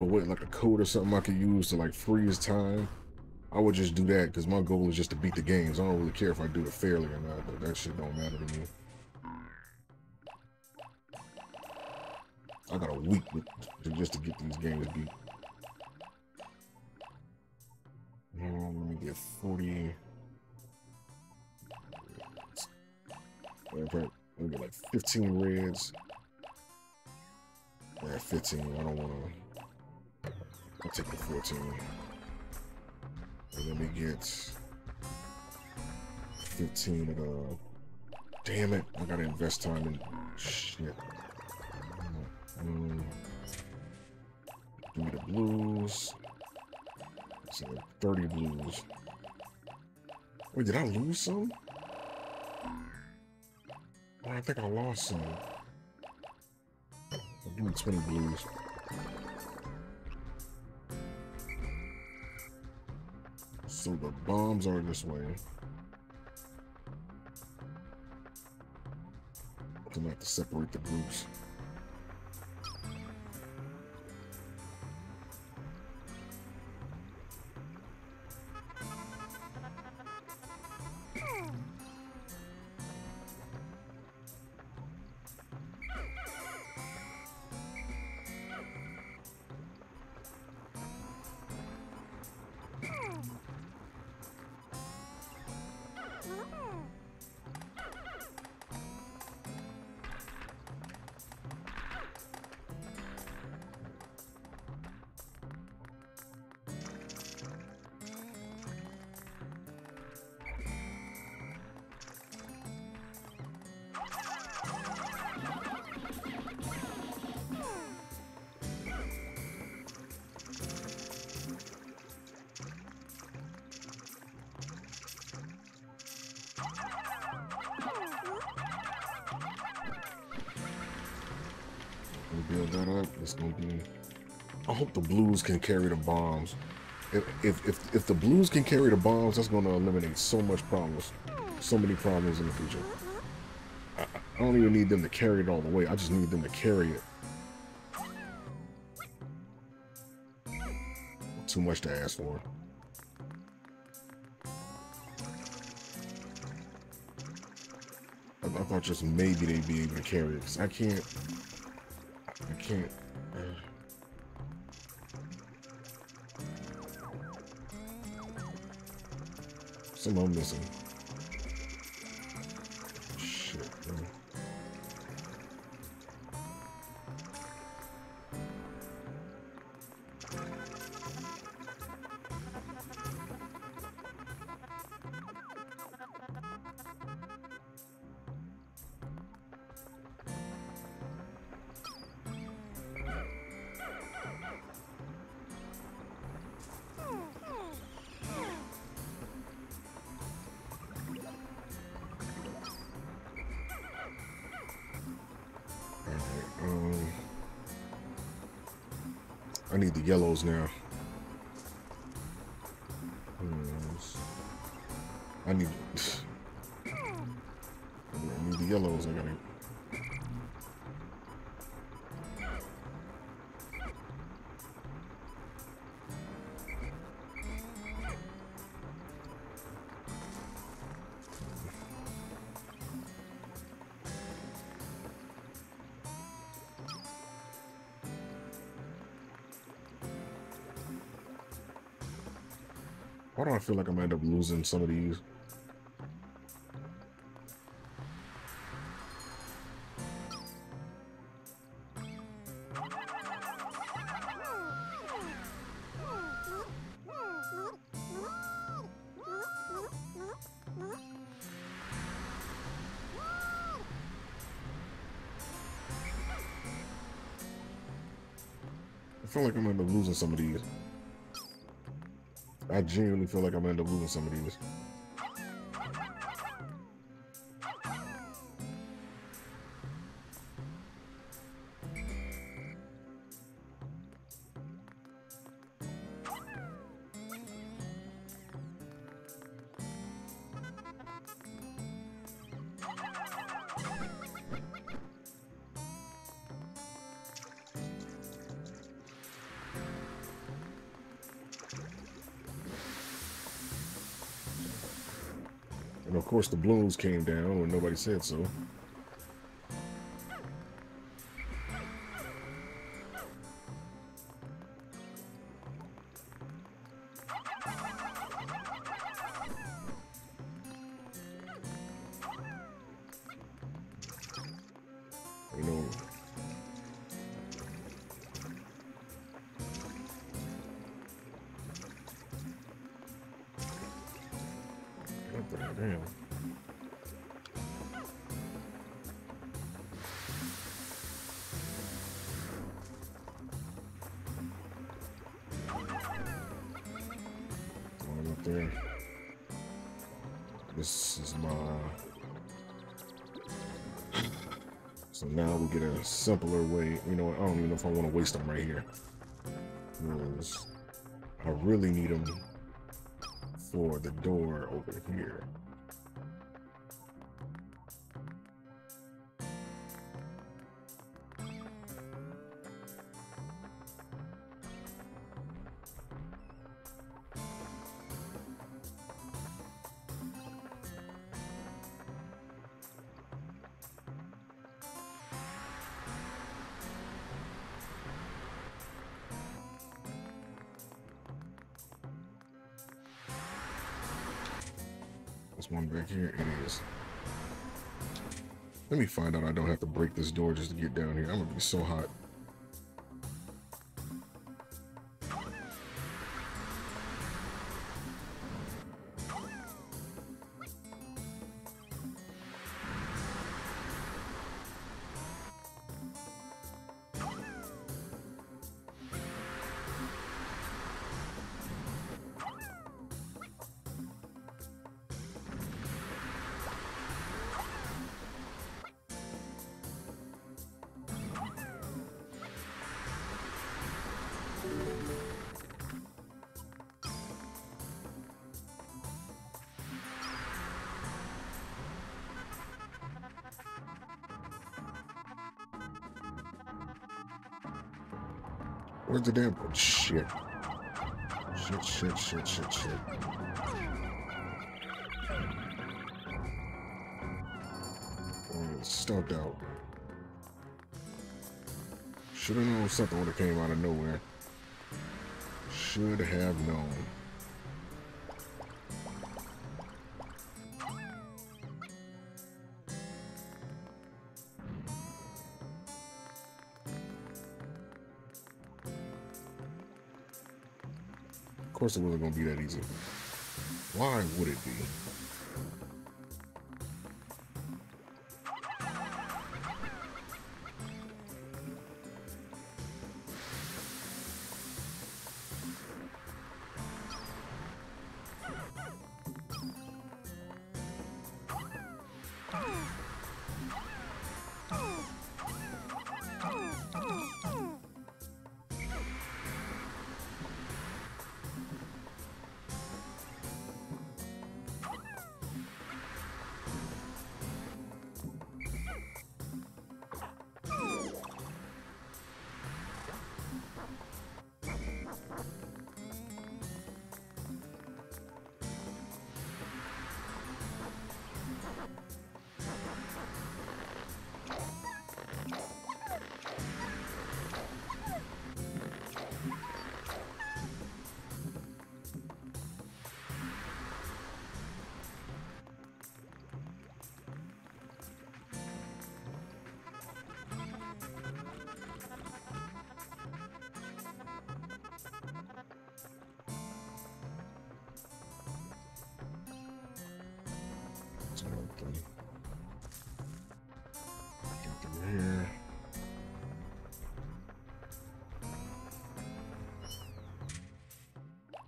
with like a code or something I could use to like freeze time, I would just do that, because my goal is just to beat the games. I don't really care if I do it fairly or not, but that shit don't matter to me. I got a week just to get these games beat. Let me get 40. Let me get like 15 reds. Yeah, 15. I don't want to. I'll take the 14. And let me get 15 of. Damn it! I gotta invest time in shit. Give me the blues. So 30 blues. Wait, did I lose some? Oh, I think I lost some. I'll give me 20 blues. So the bombs are this way. I'm gonna have to separate the groups. Build that up. It's gonna be. I hope the blues can carry the bombs. If the blues can carry the bombs, that's gonna eliminate so much problems, so many problems in the future. I don't even need them to carry it all the way. I just need them to carry it. Too much to ask for. I thought just maybe they'd be able to carry it. 'Cause I can't. Some I'm missing. Shit, man. I need the yellows now. I need the yellows. I gotta. Why do I feel like I'm gonna end up losing some of these? I feel like I'm gonna end up losing some of these. I genuinely feel like I'm gonna end up losing some of these. And of course the balloons came down when nobody said so. This is my... So now we get a simpler way. You know what? I don't even know if I want to waste them right here. I really need them for the door over here. One back here, it is. Let me find out I don't have to break this door just to get down here. I'm gonna be so hot. Where's the damn shit? Shit. Oh, it's stumped out. Should have known something when it came out of nowhere. Should have known. Of course it wasn't gonna be that easy. Why would it be?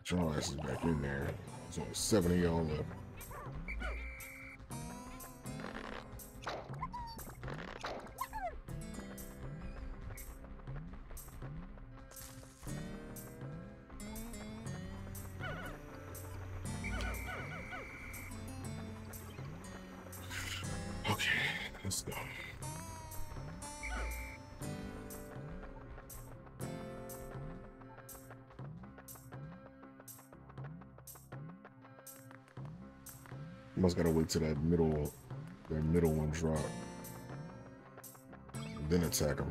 Draw asses back in there. There's only 7 of y'all left. Okay, let's go. Must gotta wait till that middle one drop. Then attack him.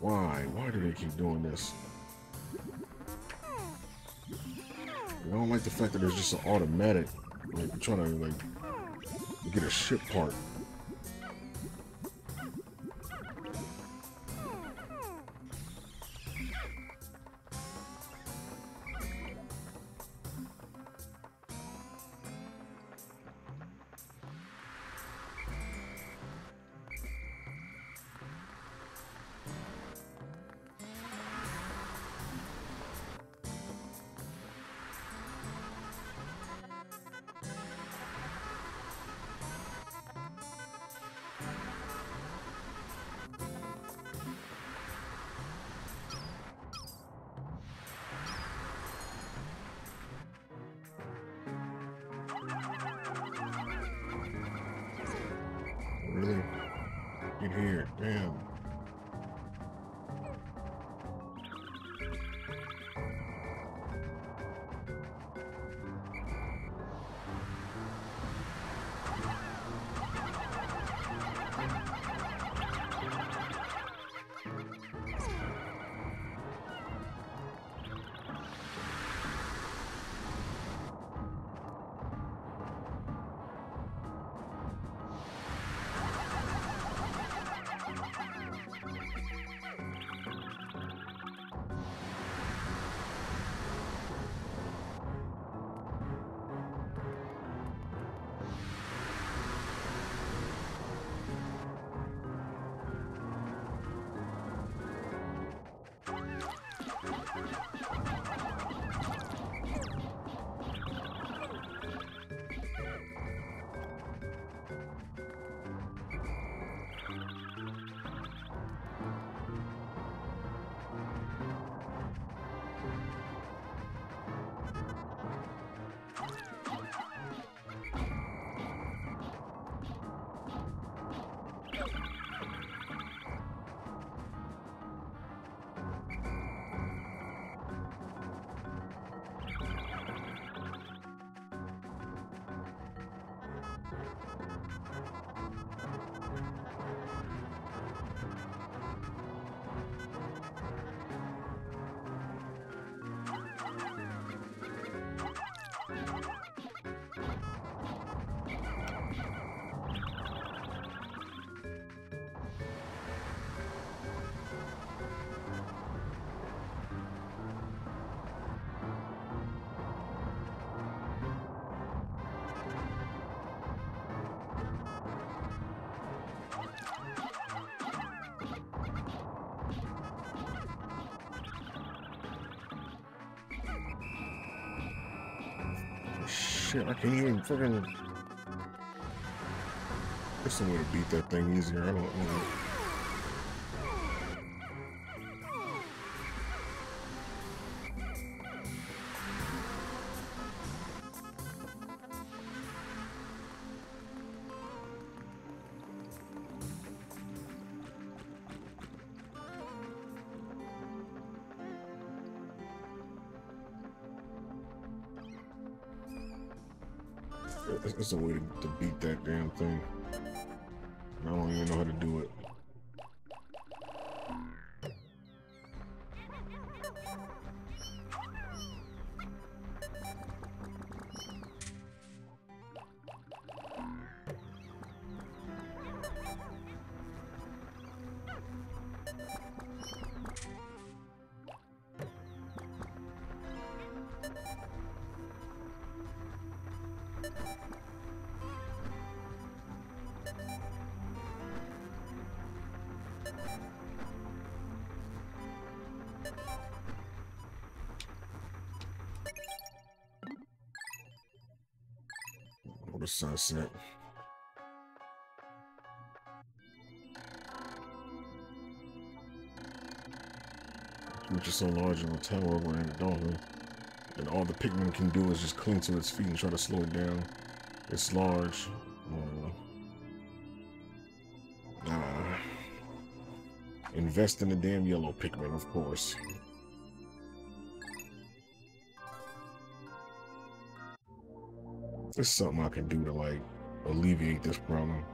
Why? Why do they keep doing this? I don't like the fact that there's just an automatic, like, I'm trying to, like, get a ship part. Shit, I can't even fucking... There's some way to beat that thing easier, I don't know. That's a way to beat that damn thing. I don't even know how to do it. Sunset. Which is so large in the tower we're in the dome, and all the Pikmin can do is just cling to its feet and try to slow it down. It's large. Invest in the damn yellow Pikmin, of course. There's something I can do to like alleviate this problem.